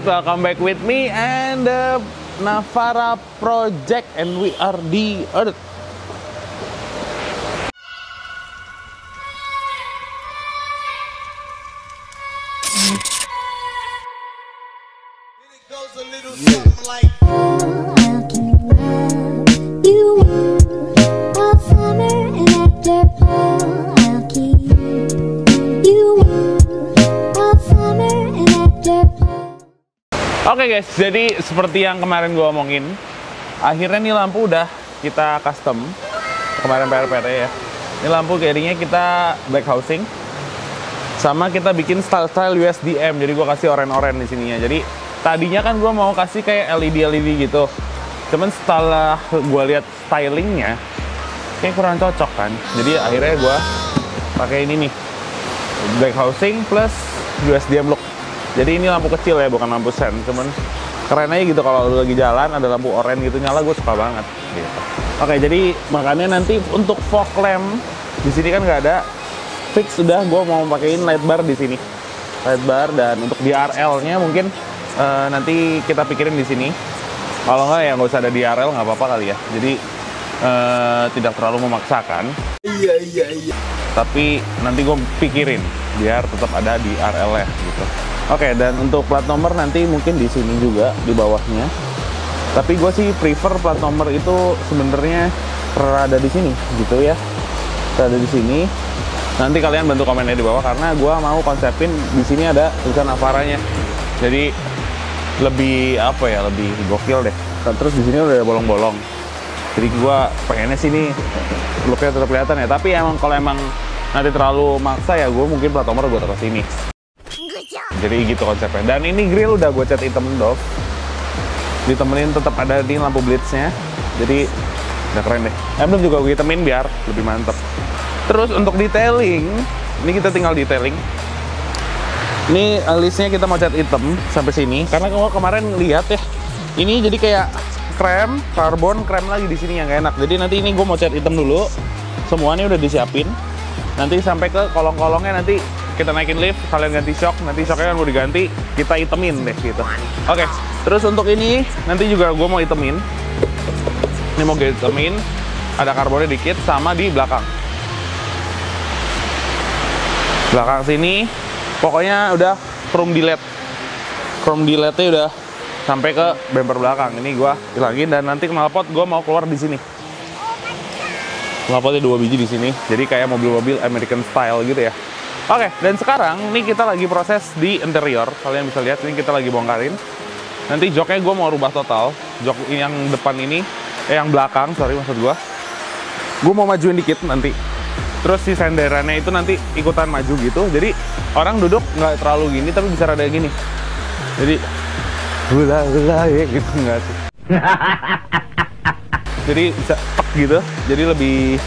viewers, welcome back with me and the Navara Project, and we are the Earth. Oke guys, jadi seperti yang kemarin gue omongin, akhirnya nih lampu udah kita custom kemarin PR-PR ya. Ini lampu jadinya kita black housing, sama kita bikin style USDM. Jadi gue kasih oren-oren di sininya. Jadi tadinya kan gue mau kasih kayak LED gitu, cuman setelah gue lihat stylingnya kayak kurang cocok kan. Jadi akhirnya gue pakai ini nih, black housing plus USDM look. Jadi ini lampu kecil ya, bukan lampu sen, cuman keren aja gitu kalau lagi jalan ada lampu oranye gitu nyala, gue suka banget gitu. Oke, jadi makanya nanti untuk fog lamp di sini kan nggak ada, fix udah gue mau pakaiin light bar di sini, light bar, dan untuk DRL-nya mungkin nanti kita pikirin di sini. Kalau nggak ya nggak usah ada DRL, nggak apa-apa kali ya. Jadi tidak terlalu memaksakan. Iya. Tapi nanti gue pikirin biar tetap ada DRL-nya gitu. Oke, dan untuk plat nomor nanti mungkin di sini juga di bawahnya. Tapi gue sih prefer plat nomor itu sebenarnya rada di sini gitu ya. Rada di sini. Nanti kalian bantu komennya di bawah karena gue mau konsepin di sini ada tulisan Avaranya. Jadi lebih apa ya? Lebih gokil deh. Terus di sini udah ada bolong-bolong. Jadi gue pengennya sini looknya tetap kelihatan ya. Tapi emang kalau emang nanti terlalu maksa ya gue mungkin plat nomor gue taruh sini. Jadi gitu konsepnya. Dan ini grill udah gue cat hitam doff, ditemenin tetap ada di lampu blitznya. Jadi udah keren deh. Emblem juga gue hitamin biar lebih mantep. Terus untuk detailing, ini kita tinggal detailing. Ini alisnya kita mau cat hitam sampai sini. Karena gue kemarin lihat ya, ini jadi kayak krem, karbon, krem lagi di sini yang gak enak. Jadi nanti ini gue mau cat hitam dulu. Semuanya udah disiapin. Nanti sampai ke kolong-kolongnya nanti kita naikin lift, kalian ganti shock, nanti shocknya mau diganti, kita hitemin deh gitu. Oke, terus untuk ini nanti juga gue mau hitemin. Ini mau gue hitemin, ada karbonnya dikit, sama di belakang. Belakang sini, pokoknya udah chrome delete. Chrome delete-nya udah sampai ke bumper belakang. Ini gue hilangin, dan nanti knalpot gue mau keluar di sini. Knalpotnya 2 biji di sini, jadi kayak mobil-mobil American style gitu ya. Oke, dan sekarang ini kita lagi proses di interior. Kalian bisa lihat, ini kita lagi bongkarin. Nanti joknya gue mau rubah total. Jok yang depan ini, yang belakang, sorry maksud gue. Gue mau majuin dikit nanti. Terus si senderannya itu nanti ikutan maju gitu. Jadi orang duduk nggak terlalu gini, tapi bisa rada gini. Jadi, gula-gula ya gitu, nggak sih. Jadi bisa tek gitu, jadi lebih...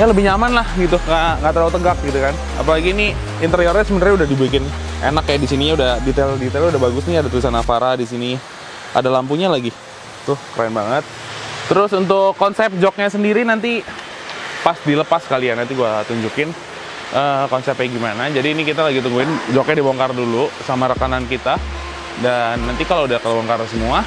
ya lebih nyaman lah gitu, nggak terlalu tegak gitu kan. Apalagi ini interiornya sebenarnya udah dibikin enak ya, di sini udah detail-detailnya udah bagus nih, ada tulisan Navara di sini, ada lampunya lagi tuh, keren banget. Terus untuk konsep joknya sendiri nanti pas dilepas kalian, nanti gua tunjukin konsepnya gimana. Jadi ini kita lagi tungguin joknya dibongkar dulu sama rekanan kita, dan nanti kalau udah kebongkar semua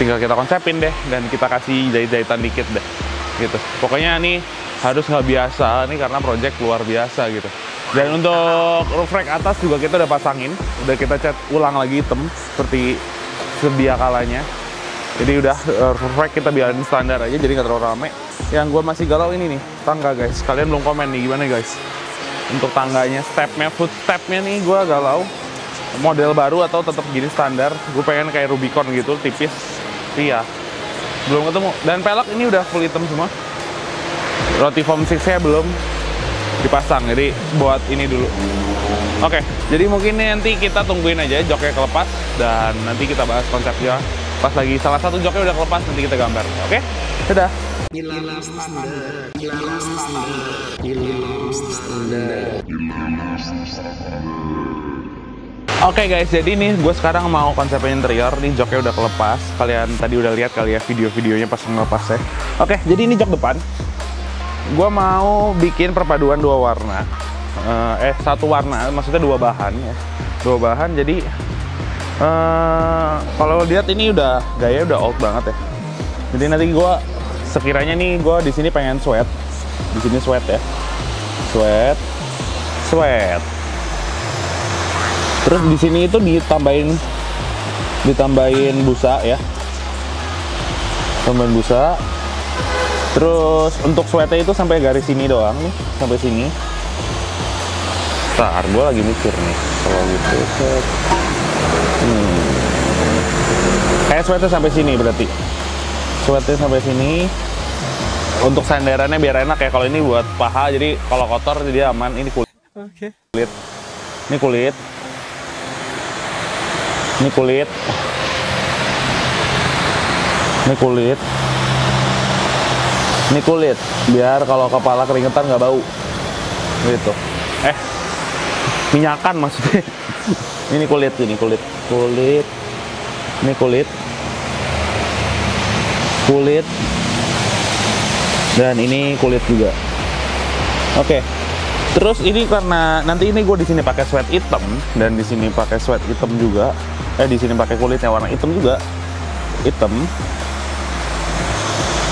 tinggal kita konsepin deh, dan kita kasih jahit-jahitan dikit deh gitu. Pokoknya nih harus nggak biasa nih karena project luar biasa gitu. Dan untuk roof rack atas juga kita udah pasangin, udah kita cat ulang lagi hitam seperti sedia kalanya. Jadi udah roof rack kita biarin standar aja, jadi nggak terlalu rame. Yang gue masih galau ini nih tangga guys, kalian belum komen nih gimana guys untuk tangganya, stepnya, footstepnya nih gue galau. Model baru atau tetap gini standar? Gue pengen kayak Rubicon gitu tipis, iya belum ketemu. Dan pelek ini udah full hitam semua. Rotiform 6-nya belum dipasang, jadi buat ini dulu. Oke, jadi mungkin nanti kita tungguin aja joknya kelepas, dan nanti kita bahas konsepnya pas lagi salah satu joknya udah kelepas, nanti kita gambar. Oke, dadah. Oke guys, jadi nih gue sekarang mau konsepnya interior. Nih joknya udah kelepas, kalian tadi udah lihat kali ya video-videonya pas ngelepasnya. Oke, jadi ini jok depan. Gue mau bikin perpaduan dua warna, satu warna, maksudnya dua bahan ya. Dua bahan, jadi Kalau lihat ini udah gaya udah old banget ya. Jadi nanti gua sekiranya nih gua di sini pengen sweat. Di sini sweat ya. Sweat. Sweat. Terus di sini itu ditambahin busa ya. Tambahin busa. Terus untuk sweatnya itu sampai garis sini doang nih, sampai sini. Bentar, gua lagi mikir nih kalau gitu. Kayak sweatnya sampai sini berarti. Sweatnya sampai sini. Untuk sandarannya biar enak ya. Kalau ini buat paha, jadi kalau kotor jadi aman. Ini kulit. Oke. Kulit. Ini kulit. Ini kulit. Ini kulit. Ini kulit. Biar kalau kepala keringetan nggak bau. Gitu. Minyakan maksudnya. Ini kulit, ini kulit. Kulit. Ini kulit. Kulit. Dan ini kulit juga. Oke. Terus ini karena nanti ini gue di sini pakai sweat hitam dan di sini pakai sweat hitam juga. Di sini pakai kulit yang warna hitam juga. Hitam.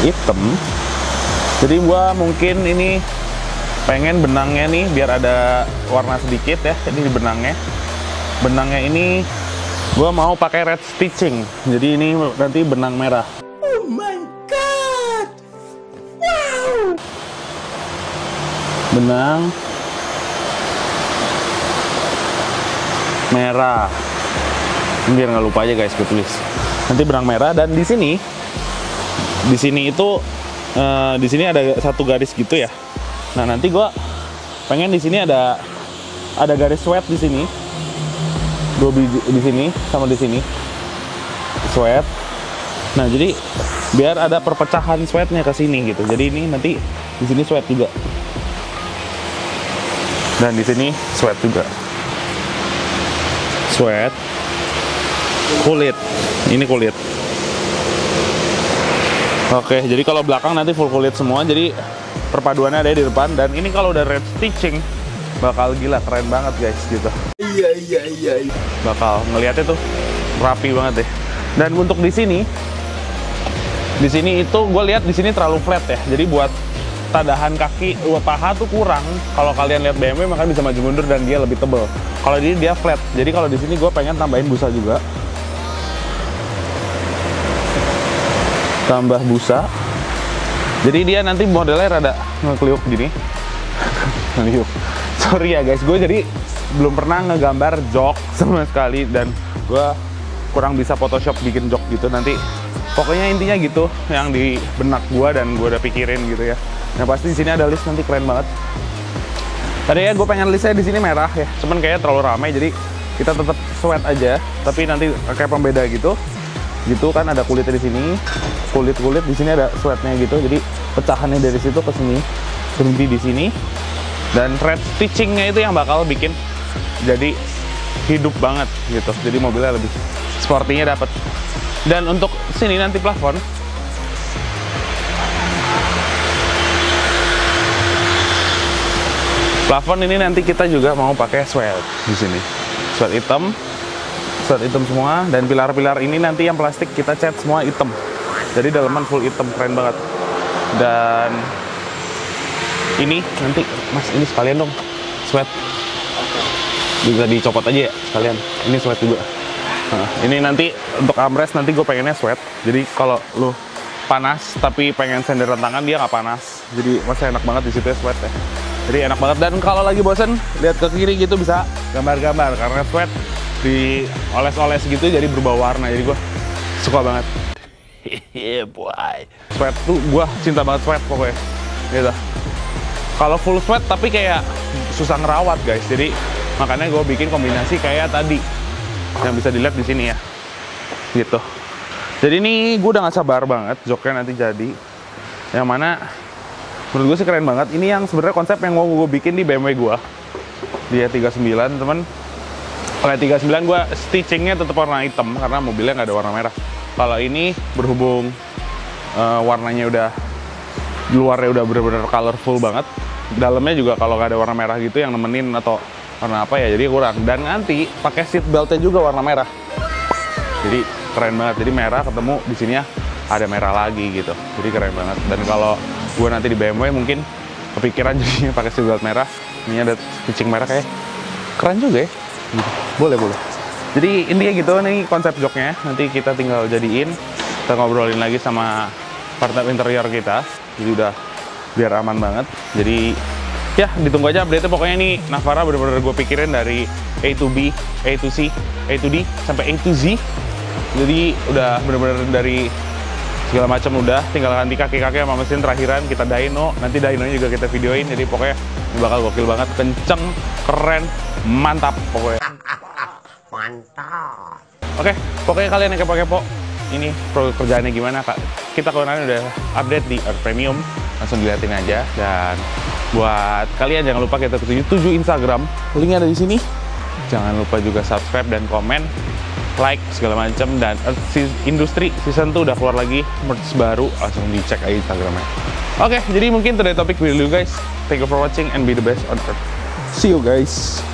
Hitam. Jadi gue mungkin ini pengen benangnya nih biar ada warna sedikit ya. Ini benangnya. Benangnya ini gue mau pakai red stitching, jadi ini nanti benang merah. Oh my god, wow. Benang merah, biar nggak lupa aja guys, gue tulis. Nanti benang merah dan di sini itu di sini ada satu garis gitu ya. Nah nanti gue pengen di sini ada garis sweat di sini. Dua biji di sini sama di sini sweat. Nah jadi biar ada perpecahan sweatnya ke sini gitu. Jadi ini nanti di sini sweat juga dan di sini sweat juga. Sweat kulit, ini kulit. Oke, jadi kalau belakang nanti full kulit semua. Jadi perpaduannya ada di depan dan ini kalau udah red stitching bakal gila, keren banget guys gitu. Iya. Bakal ngelihatnya tuh rapi banget deh. Dan untuk di sini itu gue lihat di sini terlalu flat ya. Jadi buat tadahan kaki, buat paha tuh kurang. Kalau kalian lihat BMW makanya bisa maju mundur dan dia lebih tebel. Kalau ini dia flat. Jadi kalau di sini gue pengen tambahin busa juga. Tambah busa. Jadi dia nanti modelnya rada ngekliuk gini. Ngeliuk. Sorry ya guys, gue jadi belum pernah ngegambar jok sama sekali dan gue kurang bisa Photoshop bikin jok gitu. Nanti pokoknya intinya gitu yang di benak gue dan gue udah pikirin gitu ya. Nah pasti di sini ada list, nanti keren banget. Tadi ya gue pengen listnya di sini merah ya, cuman kayaknya terlalu ramai jadi kita tetap sweat aja. Tapi nanti kayak pembeda gitu, gitu kan ada kulitnya di sini, kulit di sini ada sweatnya gitu. Jadi pecahannya dari situ ke sini berhenti di sini. Dan red stitchingnya itu yang bakal bikin jadi hidup banget gitu. Jadi mobilnya lebih sportinya dapat. Dan untuk sini nanti plafon. Plafon ini nanti kita juga mau pakai sweat di sini. Sweat hitam semua. Dan pilar-pilar ini nanti yang plastik kita cat semua hitam. Jadi daleman full hitam, keren banget. Dan ini nanti mas ini sekalian dong sweat, bisa dicopot aja ya sekalian, ini sweat juga. Nah, ini nanti untuk armrest nanti gue pengennya sweat, jadi kalau lo panas tapi pengen senderan tangan dia nggak panas, jadi masih enak banget di situ ya, sweat ya. Jadi enak banget. Dan kalau lagi bosen lihat ke kiri gitu bisa gambar-gambar karena sweat dioles-oles gitu jadi berubah warna, jadi gue suka banget. Boy, sweat tuh gue cinta banget sweat pokoknya gitu. Kalau full sweat tapi kayak susah ngerawat guys, jadi makanya gue bikin kombinasi kayak tadi yang bisa dilihat di sini ya, gitu. Jadi ini gue udah gak sabar banget joknya nanti jadi, yang mana menurut gue sih keren banget. Ini yang sebenarnya konsep yang mau gue bikin di BMW gue, dia A39 teman. Kalau A39 gue stitchingnya tetap warna hitam karena mobilnya nggak ada warna merah. Kalau ini berhubung warnanya udah luarnya udah bener-bener colorful banget, dalamnya juga kalau nggak ada warna merah gitu yang nemenin atau warna apa ya, jadi kurang. Dan nanti pakai seat beltnya juga warna merah. Jadi keren banget. Jadi merah ketemu di sini ya ada merah lagi gitu. Jadi keren banget. Dan kalau gue nanti di BMW mungkin kepikiran jadinya pakai seatbelt merah. Ini ada stitching merah kayak keren juga ya. Gitu. Boleh, boleh. Jadi intinya gitu nih konsep joknya. Nanti kita tinggal jadiin, kita ngobrolin lagi sama partner interior kita. Jadi udah biar aman banget. Jadi ya ditunggu aja update-nya. Pokoknya ini Navara bener-bener gue pikirin dari A to B, A to C, A to D, sampai A to Z. Jadi udah bener-bener dari segala macam udah. Tinggal ganti kaki-kaki sama mesin terakhiran, kita dyno. Nanti dynonya juga kita videoin. Jadi pokoknya bakal gokil banget, kenceng, keren, mantap pokoknya. Mantap. Oke, pokoknya kalian yang kepo-kepo ini produk kerjaannya gimana, Kak? Kita kemarin udah update di Earth Premium. Langsung dilihatin aja. Dan buat kalian jangan lupa kita ke 77 Instagram, linknya ada di sini. Jangan lupa juga subscribe dan komen, like segala macam. Dan Industri Season 2 udah keluar lagi merch baru, langsung dicek aja Instagramnya. Oke, jadi mungkin today topic video guys. Thank you for watching and be the best on Earth. See you guys.